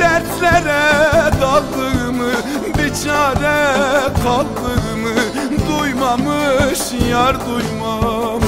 dertlere daldığımı, bir çare kaldığımı duymamış yar duymamış.